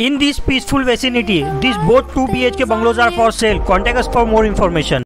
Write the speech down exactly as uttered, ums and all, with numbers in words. In this peaceful vicinity, these both two B H K bungalows are for sale. Contact us for more information.